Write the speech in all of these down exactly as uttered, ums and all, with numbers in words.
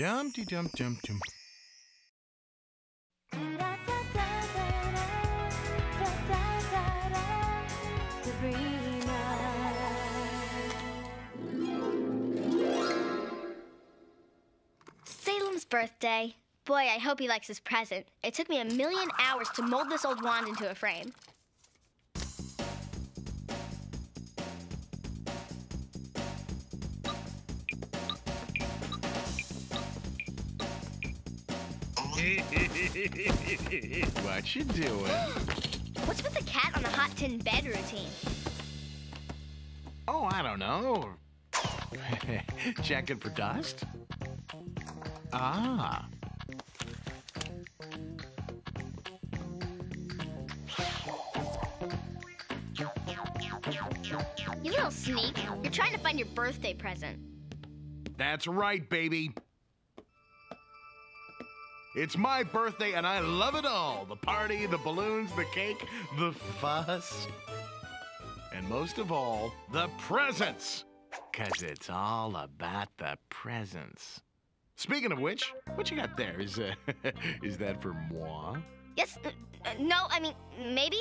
Dumpty dump dump dump. Salem's birthday. Boy, I hope he likes his present. It took me a million hours to mold this old wand into a frame. What you doing? What's with the cat on the hot tin bed routine? Oh, I don't know. Check it for dust? Ah. You little sneak. You're trying to find your birthday present. That's right, baby. It's my birthday, and I love it all. The party, the balloons, the cake, the fuss. And most of all, the presents. Because it's all about the presents. Speaking of which, what you got there? Is, uh, is that for moi? Yes. Uh, no, I mean, maybe?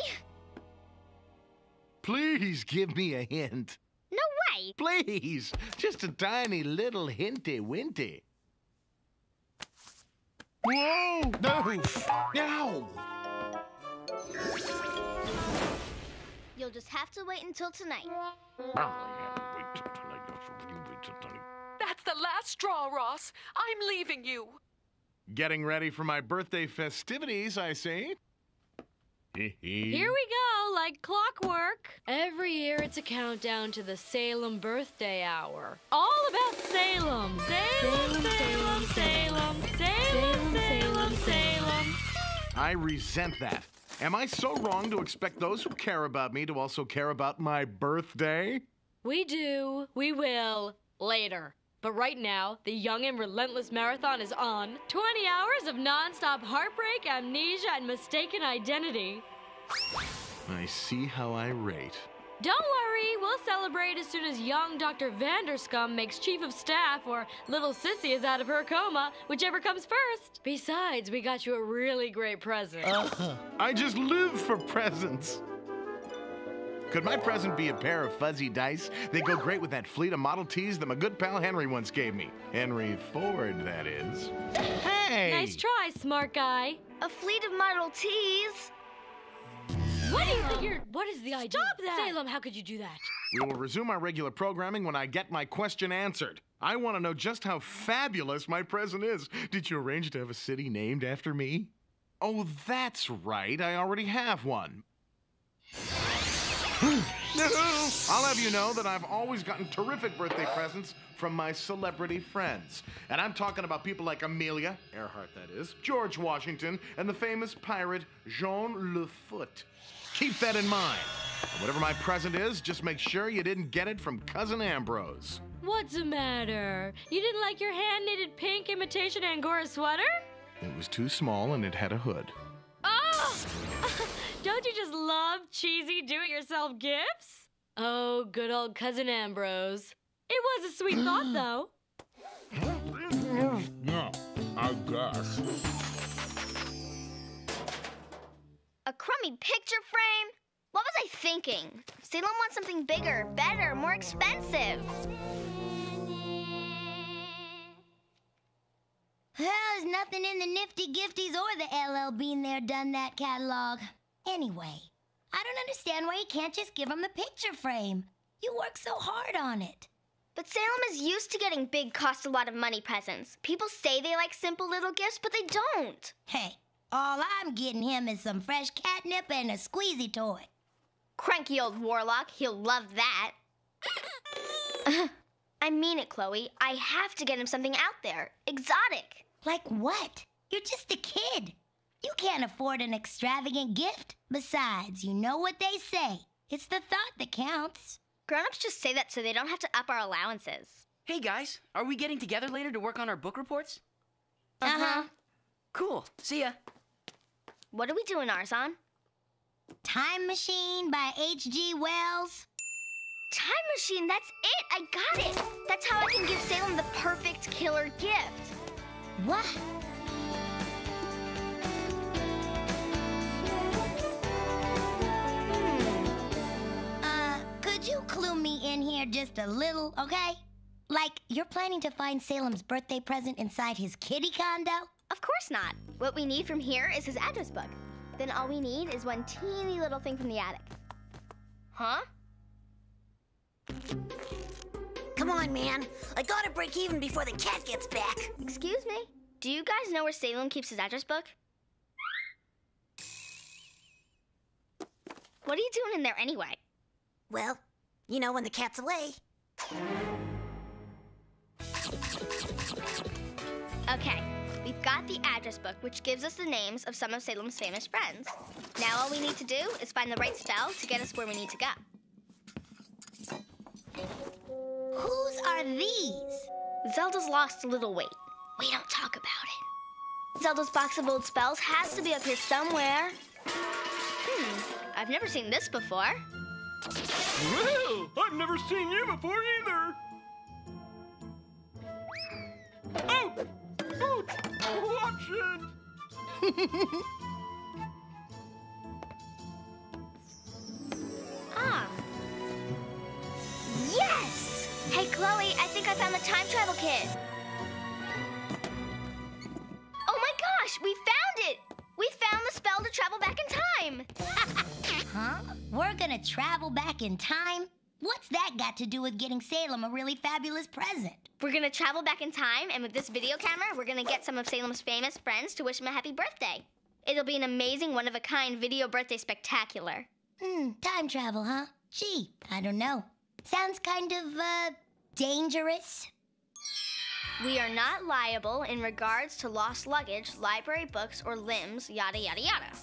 Please give me a hint. No way. Please. Just a tiny little hinty-winty. Whoa! No! No! You'll just have to wait until tonight. That's the last straw, Ross. I'm leaving you. Getting ready for my birthday festivities, I see. Here we go, like clockwork. Every year it's a countdown to the Salem birthday hour. All about Salem. Salem, Salem, Salem, Salem, Salem, Salem, Salem. I resent that. Am I so wrong to expect those who care about me to also care about my birthday? We do. We will. Later. But right now, the Young and Relentless Marathon is on. twenty hours of nonstop heartbreak, amnesia, and mistaken identity. I see how I rate. Don't worry, we'll celebrate as soon as young Doctor Vanderscum makes chief of staff or little Sissy is out of her coma, whichever comes first. Besides, we got you a really great present. Uh, I just live for presents. Could my present be a pair of fuzzy dice? They go great with that fleet of Model Ts that my good pal Henry once gave me. Henry Ford, that is. Hey! Nice try, smart guy. A fleet of Model Ts? What do you think you're... What is the idea? Stop that! Salem, how could you do that? We will resume our regular programming when I get my question answered. I want to know just how fabulous my present is. Did you arrange to have a city named after me? Oh, that's right. I already have one. No! I'll have you know that I've always gotten terrific birthday presents from my celebrity friends. And I'm talking about people like Amelia Earhart, that is, George Washington, and the famous pirate Jean Lefoot. Keep that in mind. And whatever my present is, just make sure you didn't get it from Cousin Ambrose. What's the matter? You didn't like your hand-knitted pink imitation Angora sweater? It was too small and it had a hood. Oh! Don't you just love cheesy do-it-yourself gifts? Oh, good old Cousin Ambrose. It was a sweet thought, though. Yeah, I guess. A crummy picture frame? What was I thinking? Salem wants something bigger, better, more expensive. Well, there's nothing in the Nifty Gifties or the L L Bean There Done That catalog. Anyway, I don't understand why you can't just give him the picture frame. You work so hard on it. But Salem is used to getting big cost-a-lot-of-money presents. People say they like simple little gifts, but they don't. Hey, all I'm getting him is some fresh catnip and a squeezy toy. Cranky old warlock, he'll love that. I mean it, Chloe. I have to get him something out there. Exotic. Like what? You're just a kid. You can't afford an extravagant gift. Besides, you know what they say. It's the thought that counts. Grown-ups just say that so they don't have to up our allowances. Hey, guys. Are we getting together later to work on our book reports? Uh-huh. Cool. See ya. What are we doing ours on? Time Machine by H G Wells. Time Machine, that's it! I got it! That's how I can give Salem the perfect killer gift. Wah! Hmm. Uh, could you clue me in here just a little, okay? Like, you're planning to find Salem's birthday present inside his kitty condo? Of course not. What we need from here is his address book. Then all we need is one teeny little thing from the attic. Huh? Come on, man. I gotta break even before the cat gets back. Excuse me? Do you guys know where Salem keeps his address book? What are you doing in there anyway? Well, you know, when the cat's away. Okay, we've got the address book, which gives us the names of some of Salem's famous friends. Now all we need to do is find the right spell to get us where we need to go. Whose are these? Zelda's lost little weight. We don't talk about it. Zelda's box of old spells has to be up here somewhere. Hmm, I've never seen this before. Well, I've never seen you before either. Oh! Oh! Watch it! Ah! Yes! Hey, Chloe, I think I found the time travel kit. Oh my gosh, we found it! We found the spell to travel back in time! Huh? We're gonna travel back in time? What's that got to do with getting Salem a really fabulous present? We're gonna travel back in time, and with this video camera, we're gonna get some of Salem's famous friends to wish him a happy birthday. It'll be an amazing, one-of-a-kind video birthday spectacular. Hmm, time travel, huh? Gee, I don't know. Sounds kind of, uh, dangerous. We are not liable in regards to lost luggage, library books, or limbs, yada, yada, yada.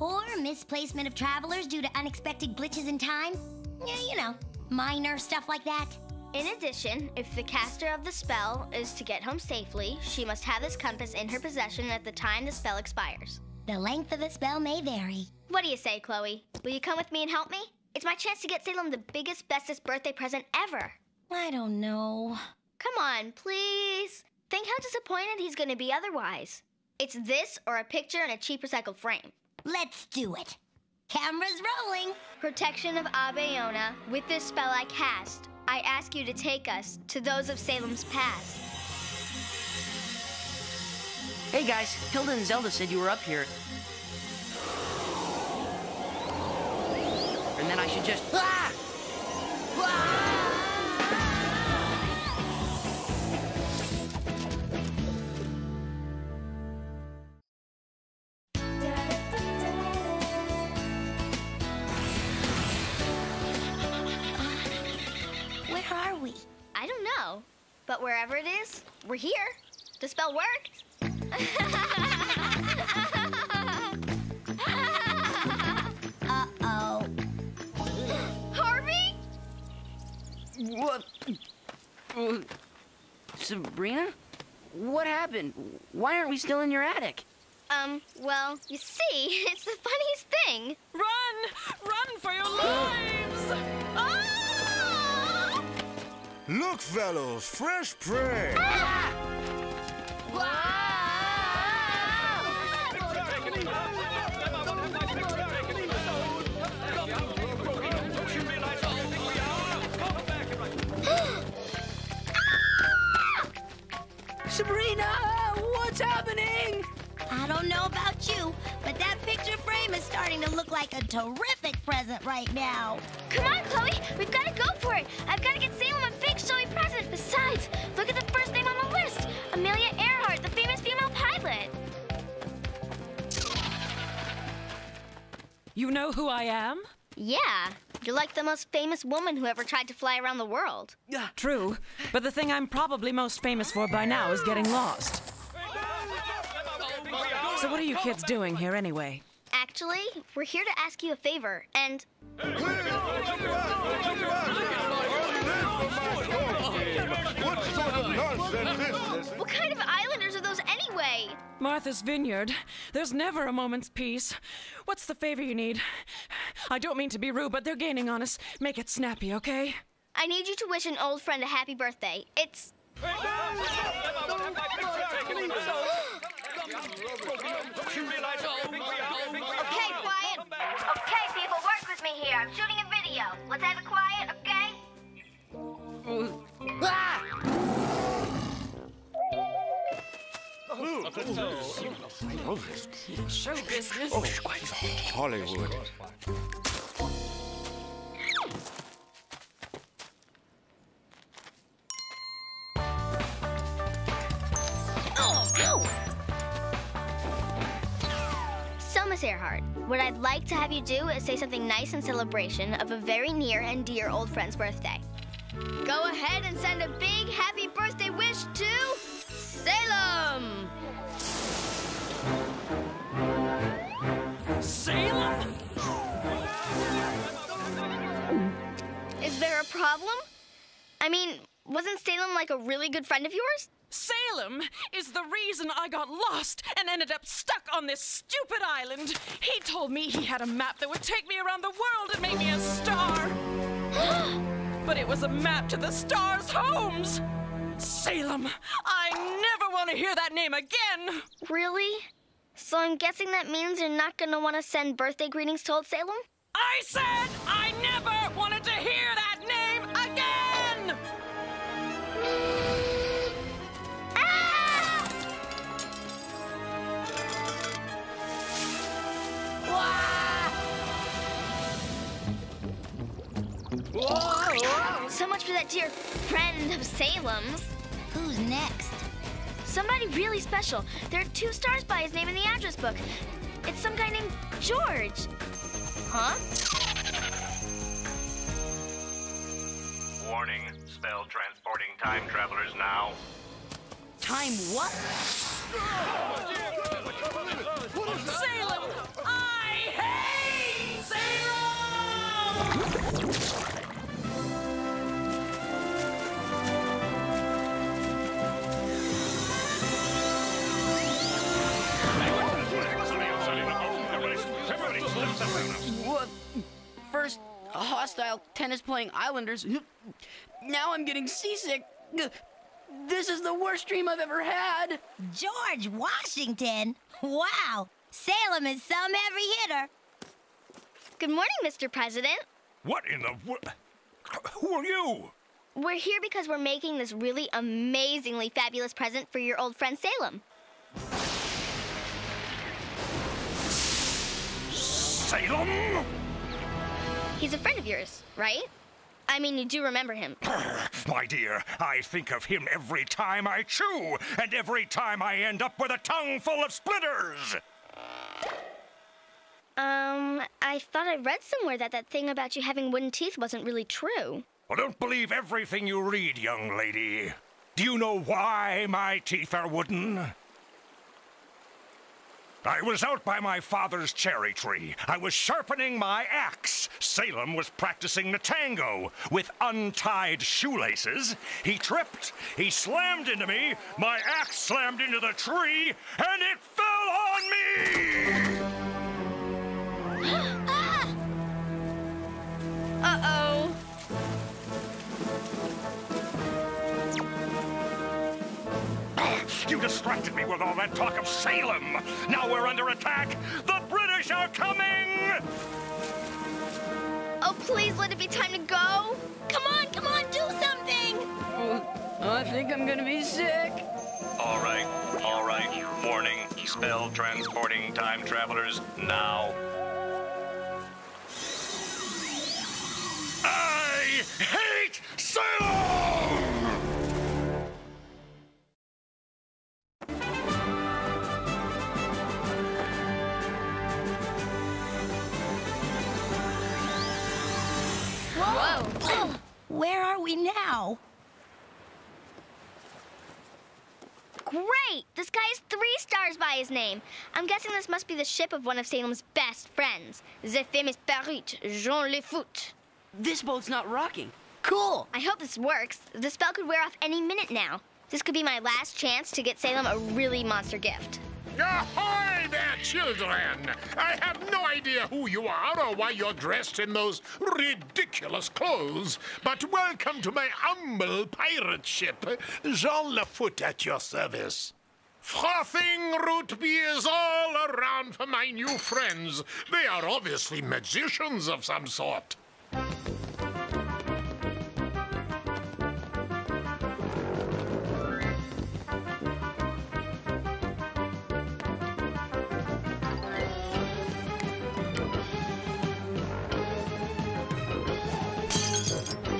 Or misplacement of travelers due to unexpected glitches in time. Yeah, you know, minor stuff like that. In addition, if the caster of the spell is to get home safely, she must have this compass in her possession at the time the spell expires. The length of the spell may vary. What do you say, Chloe? Will you come with me and help me? It's my chance to get Salem the biggest, bestest birthday present ever. I don't know. Come on, please. Think how disappointed he's going to be otherwise. It's this or a picture in a cheap recycled frame. Let's do it. Camera's rolling. Protection of Abeona, with this spell I cast, I ask you to take us to those of Salem's past. Hey guys, Hilda and Zelda said you were up here. And then I should just... Ah! I don't know, but wherever it is, we're here. The spell worked. Uh-oh. Harvey? What? Sabrina? What happened? Why aren't we still in your attic? Um, well, you see, it's the funniest thing. Run! Run for your lives! Ah! Look, fellows, fresh prey! Ah! Sabrina, what's happening? I don't know about you, but that picture frame is starting to look like a terrific present right now. Come on, Chloe, we've got to go for it. I've got to get Salem a big, showy present. Besides, look at the first name on the list, Amelia Earhart, the famous female pilot. You know who I am? Yeah, you're like the most famous woman who ever tried to fly around the world. Yeah, true, but the thing I'm probably most famous for by now is getting lost. So what are you kids doing here anyway? Actually, we're here to ask you a favor, and... What kind of islanders are those anyway? Martha's Vineyard. There's never a moment's peace. What's the favor you need? I don't mean to be rude, but they're gaining on us. Make it snappy, okay? I need you to wish an old friend a happy birthday. It's... Okay, quiet. Okay, people, work with me here. I'm shooting a video. Let's have it quiet, okay? Ah! Show business. Oh, Hollywood. Earhart, what I'd like to have you do is say something nice in celebration of a very near and dear old friend's birthday. Go ahead and send a big happy birthday wish to Salem! Salem? Is there a problem? I mean, wasn't Salem like a really good friend of yours? Salem is the reason I got lost and ended up stuck on this stupid island. He told me he had a map that would take me around the world and make me a star. But it was a map to the stars' homes. Salem, I never want to hear that name again. Really? So I'm guessing that means you're not going to want to send birthday greetings to old Salem? I said I never wanted to hear that name again! So much for that dear friend of Salem's. Who's next? Somebody really special. There are two stars by his name in the address book. It's some guy named George. Huh? Warning. Spell transporting time travelers now. Time what? Salem! I hate Salem! What? First, a hostile tennis-playing Islanders. Now I'm getting seasick. This is the worst dream I've ever had. George Washington? Wow. Salem is some every hitter. Good morning, Mister President. What in the world? Who are you? We're here because we're making this really amazingly fabulous present for your old friend Salem. Salem? He's a friend of yours, right? I mean, you do remember him. My dear, I think of him every time I chew, and every time I end up with a tongue full of splitters. Um, I thought I read somewhere that that thing about you having wooden teeth wasn't really true. Well, don't believe everything you read, young lady. Do you know why my teeth are wooden? I was out by my father's cherry tree. I was sharpening my axe. Salem was practicing the tango. With untied shoelaces, he tripped. He slammed into me. My axe slammed into the tree, and it fell on me! Ah! Uh-oh. You distracted me with all that talk of Salem. Now we're under attack. The British are coming! Oh, please let it be time to go. Come on, come on, do something! Oh, I think I'm gonna be sick. All right, all right. Warning. Spell transporting time travelers now. I hate Salem! Where are we now? Great! This guy has three stars by his name. I'm guessing this must be the ship of one of Salem's best friends, the famous pirate Jean Lefoot. This boat's not rocking. Cool! I hope this works. The spell could wear off any minute now. This could be my last chance to get Salem a really monster gift. Ahoy there, children! I have no idea who you are or why you're dressed in those ridiculous clothes, but welcome to my humble pirate ship, Jean Lefoot at your service. Frothing root beers all around for my new friends. They are obviously magicians of some sort.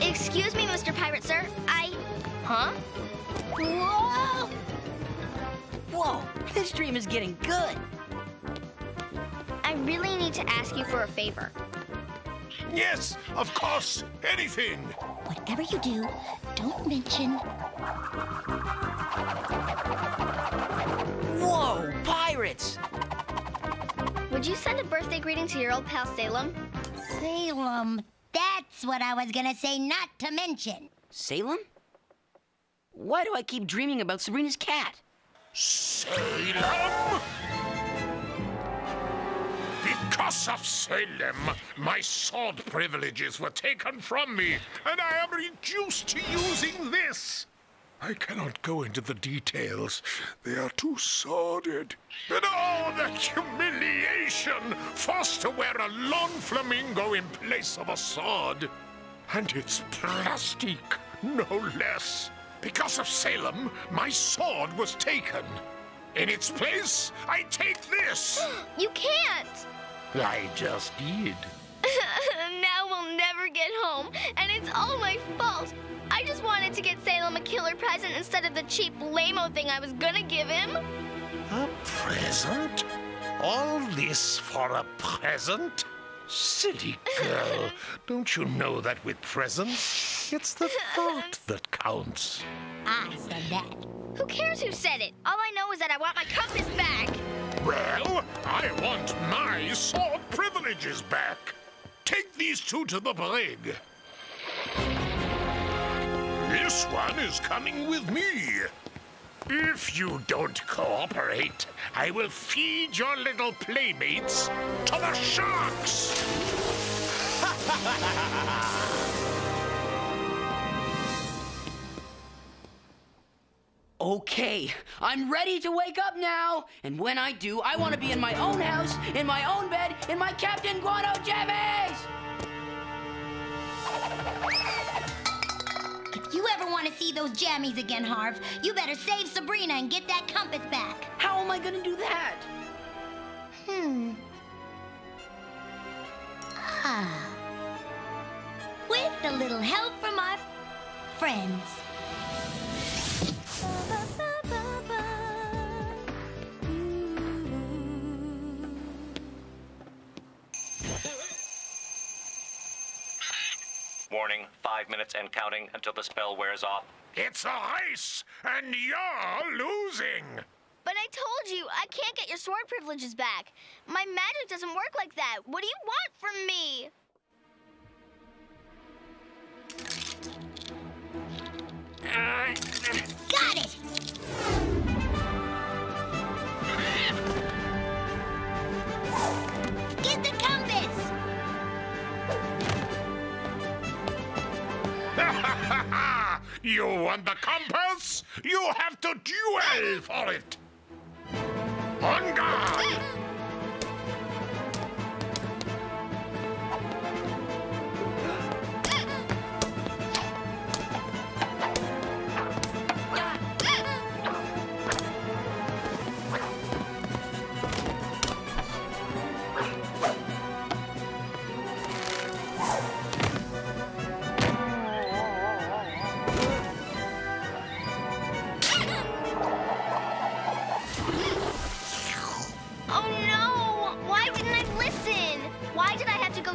Excuse me, Mister Pirate, sir. I... Huh? Whoa! Whoa, this dream is getting good. I really need to ask you for a favor. Yes, of course, anything. Whatever you do, don't mention... Whoa, pirates! Would you send a birthday greeting to your old pal Salem? Salem? That's what I was gonna say not to mention. Salem? Why do I keep dreaming about Sabrina's cat? Salem? Because of Salem, my sword privileges were taken from me, and I am reduced to using this. I cannot go into the details. They are too sordid. But oh, the humiliation! Forced to wear a long flamingo in place of a sword. And it's plastic, no less. Because of Salem, my sword was taken. In its place, I take this. You can't! I just did. Now we'll never get home, and it's all my fault. I just wanted to get Salem a killer present instead of the cheap lame-o thing I was gonna give him. A present? All this for a present? Silly girl, don't you know that with presents, it's the thought that counts? I said that. Who cares who said it? All I know is that I want my compass back. Well, I want my sword privileges back. Take these two to the brig. This one is coming with me. If you don't cooperate, I will feed your little playmates to the sharks! Okay, I'm ready to wake up now. And when I do, I want to be in my own house, in my own bed, in my Captain Guano jammies! If you ever want to see those jammies again, Harv, you better save Sabrina and get that compass back. How am I going to do that? Hmm. Ah. With a little help from our friends. Warning, five minutes and counting until the spell wears off. It's a race, and you're losing! But I told you, I can't get your sword privileges back. My magic doesn't work like that. What do you want from me? Uh, Got it! Get the compass! You want the compass? You have to duel for it! On guard!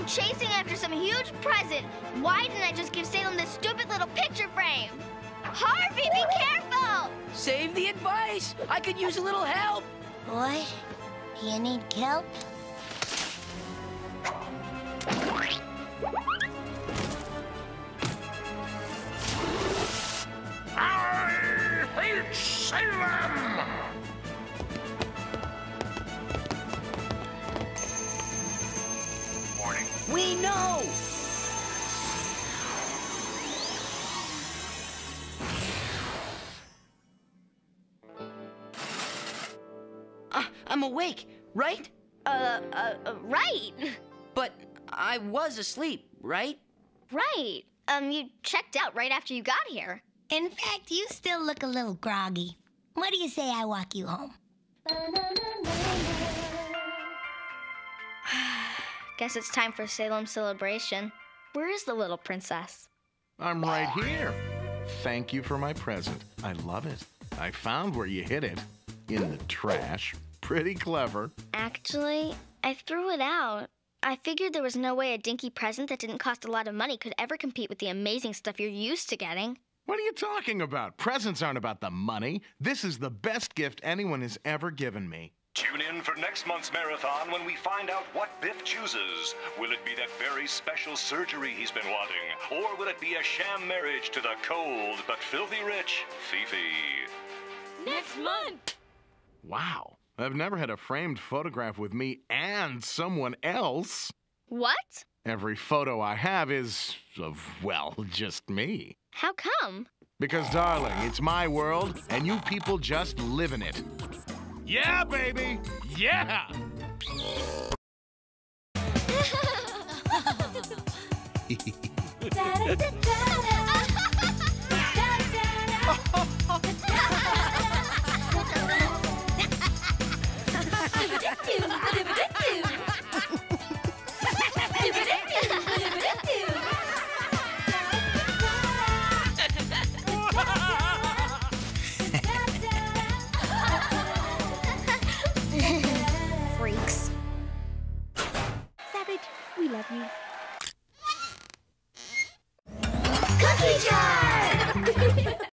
Chasing after some huge present. Why didn't I just give Salem this stupid little picture frame? Harvey, be careful! Save the advice. I could use a little help. Boy, you need kelp? I hate Salem! I, I'm awake, right? Uh, uh, uh, right. But I was asleep, right? Right. Um, you checked out right after you got here. In fact, you still look a little groggy. What do you say I walk you home? Guess it's time for Salem's celebration. Where is the little princess? I'm right here. Thank you for my present. I love it. I found where you hid it. In the trash. Pretty clever. Actually, I threw it out. I figured there was no way a dinky present that didn't cost a lot of money could ever compete with the amazing stuff you're used to getting. What are you talking about? Presents aren't about the money. This is the best gift anyone has ever given me. Tune in for next month's marathon when we find out what Biff chooses. Will it be that very special surgery he's been wanting? Or will it be a sham marriage to the cold but filthy rich Fifi? Next month! Wow. I've never had a framed photograph with me and someone else. What? Every photo I have is of, well, just me. How come? Because, darling, it's my world, and you people just live in it. Yeah, baby! Yeah!